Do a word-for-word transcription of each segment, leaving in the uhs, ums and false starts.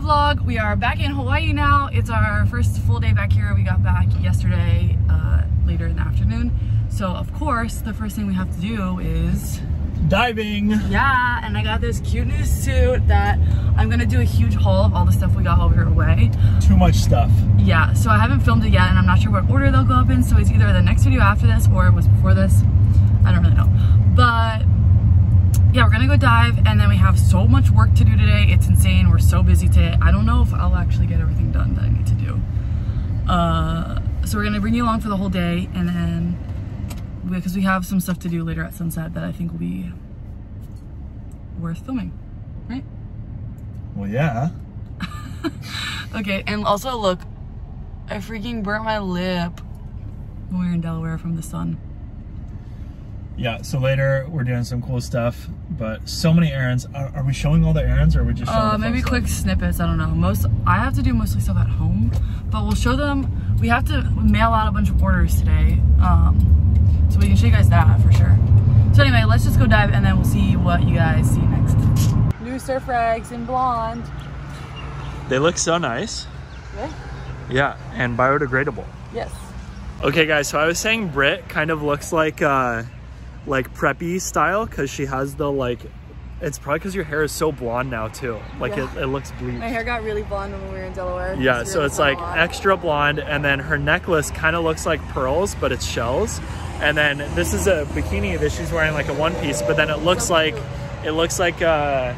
the vlog. We are back in Hawaii now. It's our first full day back here. We got back yesterday uh, later in the afternoon. So of course, the first thing we have to do is diving. Yeah, and I got this cute new suit that I'm gonna do a huge haul of all the stuff we got over here away. Too much stuff. Yeah, so I haven't filmed it yet and I'm not sure what order they'll go up in. So it's either the next video after this or it was before this. I don't really know. But yeah, we're gonna go dive and then we have so much work to do today. It's insane, we're so busy today. I don't know if I'll actually get everything done that I need to do. Uh, so we're gonna bring you along for the whole day and then because we have some stuff to do later at sunset that I think will be worth filming, right? Well, yeah. Okay, and also look, I freaking burnt my lip when we were in Delaware from the sun. Yeah, so later we're doing some cool stuff, but so many errands. Are, are we showing all the errands or are we just showing uh, the maybe quick stuff? Snippets, I don't know. Most I have to do mostly stuff at home, but we'll show them. We have to mail out a bunch of orders today. Um, So we can show you guys that for sure. So anyway, let's just go dive and then we'll see what you guys see next. New Surf Rags in blonde. They look so nice. Yeah. Yeah, and biodegradable. Yes. Okay guys, so I was saying Britt kind of looks like uh, like preppy style because she has the like, it's probably because your hair is so blonde now too. Like yeah. it, it looks bleached. My hair got really blonde when we were in Delaware. Yeah, so it's like extra blonde and then her necklace kind of looks like pearls, but it's shells. And then this is a bikini that she's wearing, like a one piece, but then it looks like, it looks like a,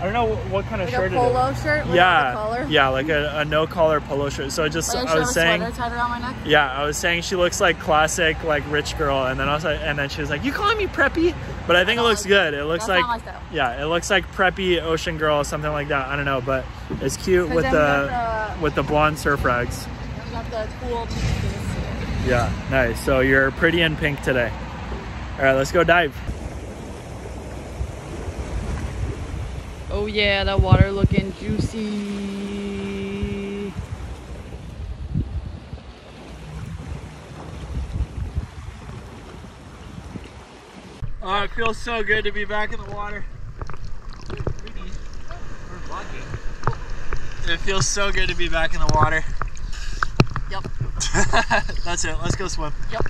I don't know what kind of like shirt it is. Like a polo shirt with yeah, no collar? Yeah, like a, a no collar polo shirt. So I just, I was saying, tied around my neck. Yeah, I was saying she looks like classic, like rich girl. And then also, and then she was like, you calling me preppy? But I think I it looks like good. It, it looks like, yeah, it looks like preppy ocean girl or something like that. I don't know, but it's cute with the, the, with the blonde surf rags. We got the cool pieces. Yeah, nice. So you're pretty in pink today. All right, let's go dive. Oh yeah, that water looking juicy. Oh, it feels so good to be back in the water. We're vlogging. It feels so good to be back in the water. Yep. That's it. Let's go swim. Yep.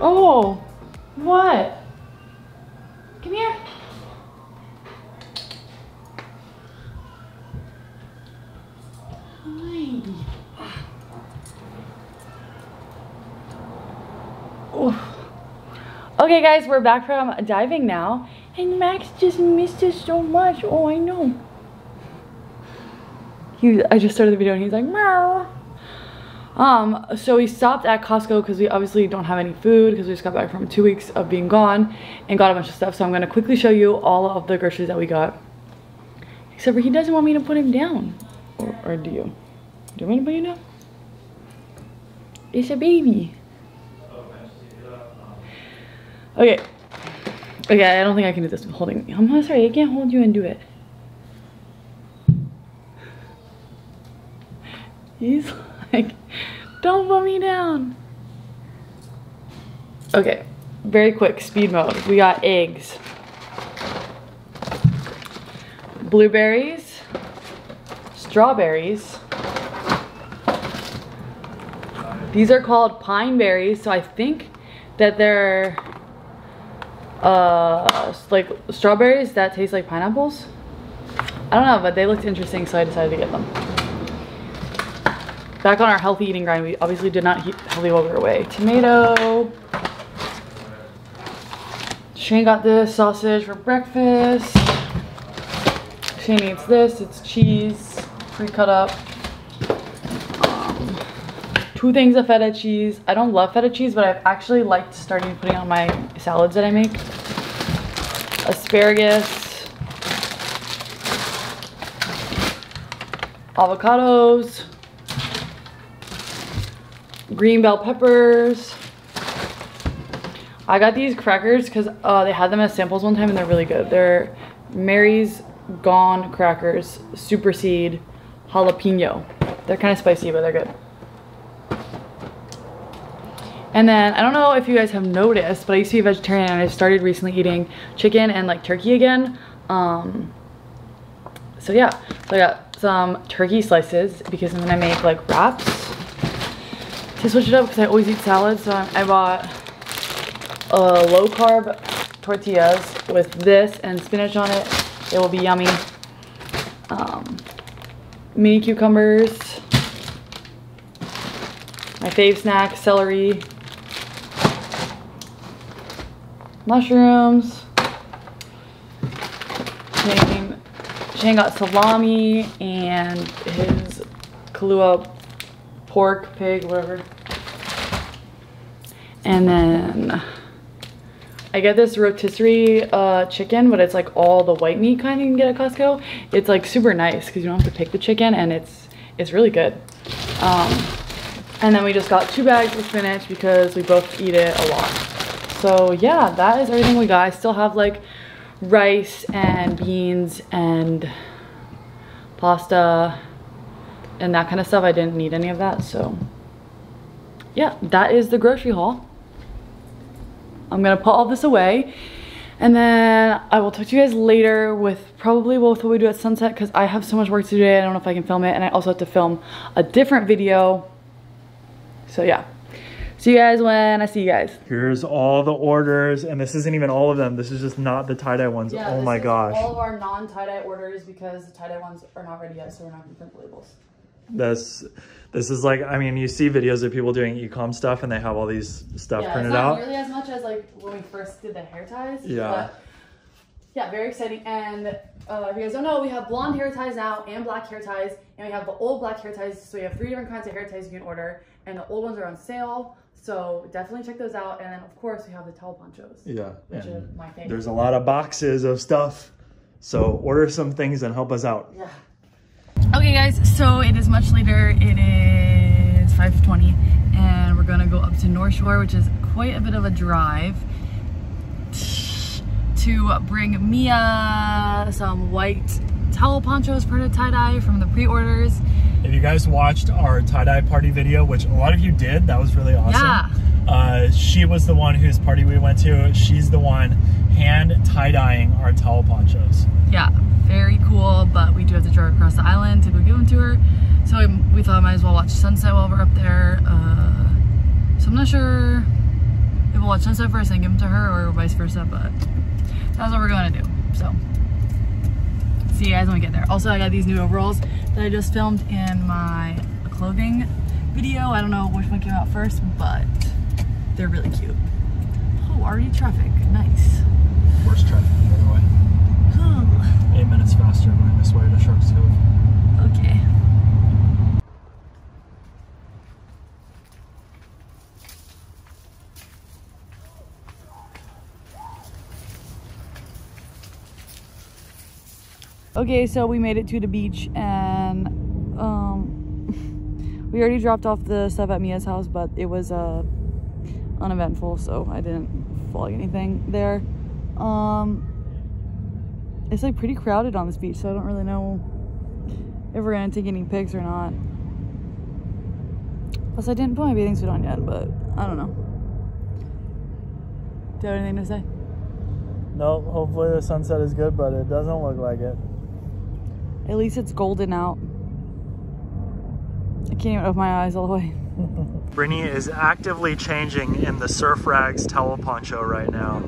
Oh, what? Come here. Hi. Oh. Okay guys, we're back from diving now. And Max just missed us so much. Oh, I know. He, I just started the video and he's like, meow. Um, so we stopped at Costco because we obviously don't have any food because we just got back from two weeks of being gone and got a bunch of stuff. So I'm going to quickly show you all of the groceries that we got. Except for he doesn't want me to put him down. Or, or do you? Do you want me to put you down? It's a baby. Okay. Okay, I don't think I can do this with holding me. I'm sorry, I can't hold you and do it. He's like, don't put me down. Okay, very quick, speed mode. We got eggs. Blueberries. Strawberries. These are called pine berries, so I think that they're... uh like strawberries that taste like pineapples. I don't know, but they looked interesting, so I decided to get them. Back on our healthy eating grind. We obviously did not eat healthy while we were away. Tomato. Shane got this sausage for breakfast. Shane eats this. It's cheese pre-cut up. Two things of feta cheese. I don't love feta cheese, but I've actually liked starting putting on my salads that I make. Asparagus. Avocados. Green bell peppers. I got these crackers because uh, they had them as samples one time and they're really good. They're Mary's Gone Crackers Super Seed Jalapeno. They're kind of spicy, but they're good. And then, I don't know if you guys have noticed, but I used to be a vegetarian and I started recently eating chicken and like turkey again. Um, so yeah, so I got some turkey slices because I'm gonna make like wraps to switch it up because I always eat salad. So I'm, I bought uh, low carb tortillas with this and spinach on it. It will be yummy. Um, mini cucumbers. My fave snack, celery. Mushrooms. Shane, Shane got salami and his Kahlua pork, pig, whatever. And then I get this rotisserie uh, chicken, but it's like all the white meat kind you can get at Costco. It's like super nice because you don't have to pick the chicken and it's it's really good. Um, and then we just got two bags of spinach because we both eat it a lot. So yeah, that is everything we got. I still have like rice and beans and pasta and that kind of stuff. I didn't need any of that. So yeah, that is the grocery haul. I'm gonna put all this away and then I will talk to you guys later with probably what we do at sunset because I have so much work to do today. I don't know if I can film it and I also have to film a different video. So yeah. See you guys when I see you guys. Here's all the orders, and this isn't even all of them. This is just not the tie-dye ones. Yeah, oh my gosh. All of our non-tie-dye orders because the tie-dye ones are not ready yet, so we're not gonna print the labels. This, this is like, I mean, you see videos of people doing e-com stuff and they have all these stuff yeah, printed out. Yeah, it's not nearly as much as like when we first did the hair ties. Yeah. But yeah, very exciting. And uh, if you guys don't know, we have blonde hair ties now and black hair ties, and we have the old black hair ties. So we have three different kinds of hair ties you can order, and the old ones are on sale. So definitely check those out. And then of course we have the towel ponchos. Yeah. Which is my favorite. There's a lot of boxes of stuff. So order some things and help us out. Yeah. Okay guys, so it is much later. It is five twenty and we're gonna go up to North Shore, which is quite a bit of a drive, to bring Mia some white towel ponchos for the tie-dye from the pre-orders. If you guys watched our tie-dye party video, which a lot of you did, that was really awesome. Yeah. Uh, she was the one whose party we went to. She's the one hand tie-dyeing our towel ponchos. Yeah, very cool, but we do have to drive across the island to go give them to her. So we, we thought I might as well watch sunset while we're up there. Uh, so I'm not sure if we'll watch them first and give them to her, or vice versa, but that's what we're going to do. So see you guys when we get there. Also, I got these new overalls that I just filmed in my clothing video. I don't know which one came out first, but they're really cute. Oh, already traffic. Nice. Worst traffic the other way. Huh. Eight minutes faster going this way to Shark's Cove. Okay. Okay, so we made it to the beach, and um, we already dropped off the stuff at Mia's house, but it was uh, uneventful, so I didn't vlog anything there. Um, it's like pretty crowded on this beach, so I don't really know if we're gonna take any pics or not. Plus, I didn't put my bathing suit on yet, but I don't know. Do you have anything to say? No, hopefully the sunset is good, but it doesn't look like it. At least it's golden out. I can't even open my eyes all the way. Brittany is actively changing in the Surf Rags towel poncho right now.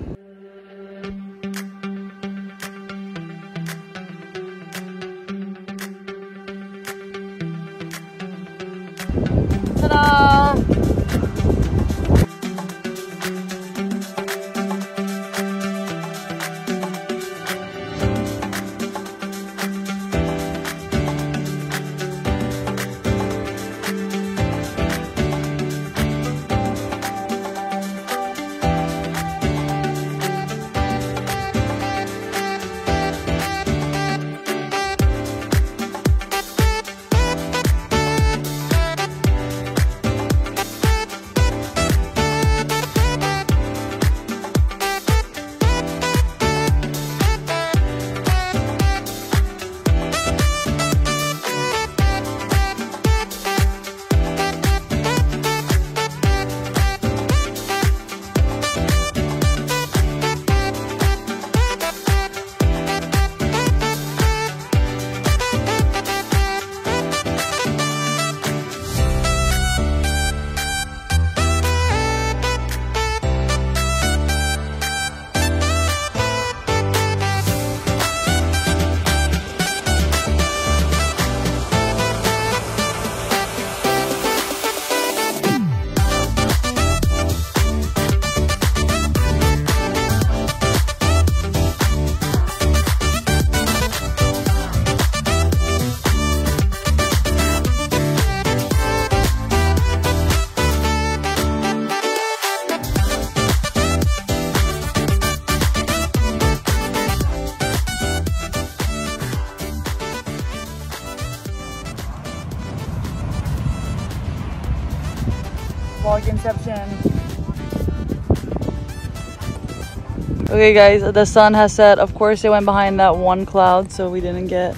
Okay guys, the sun has set. Of course it went behind that one cloud, so we didn't get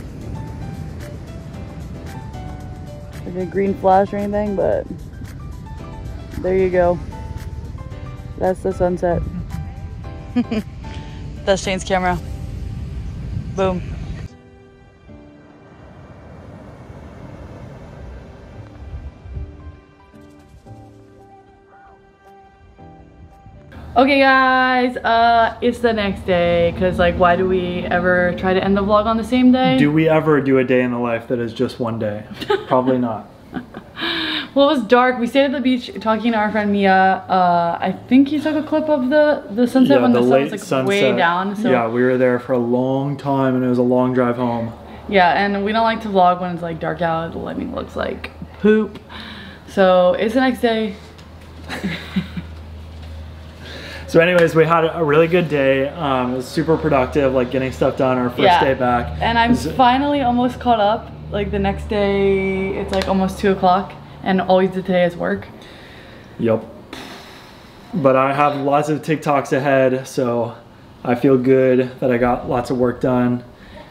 like a green flash or anything, but there you go. That's the sunset. That's Shane's camera. Boom. Okay guys, uh, it's the next day, because like why do we ever try to end the vlog on the same day? Do we ever do a day in the life that is just one day? Probably not. Well, it was dark. We stayed at the beach talking to our friend Mia. Uh, I think he took a clip of the, the sunset, yeah, when the, the sun was like sunset. Way down. So. Yeah, we were there for a long time and it was a long drive home. Yeah, and we don't like to vlog when it's like dark out. The lighting looks like poop. So it's the next day. So anyways, we had a really good day. Um, it was super productive, like getting stuff done our first yeah. day back. And I'm finally almost caught up. Like the next day, it's like almost two o'clock and all we did today is work. Yep. But I have lots of TikToks ahead, so I feel good that I got lots of work done.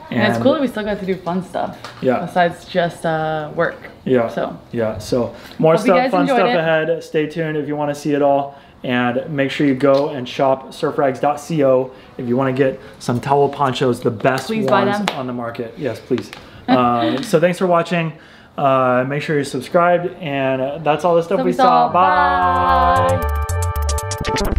And, and it's cool that we still got to do fun stuff. Yeah. Besides just uh, work. Yeah. So. Yeah, so more stuff, fun stuff it. ahead. Stay tuned if you want to see it all. And make sure you go and shop surf rags dot co if you want to get some towel ponchos, the best please ones on the market. Yes, please. um, so thanks for watching. Uh, make sure you're subscribed. And that's all the stuff so we, we saw. saw. Bye. Bye.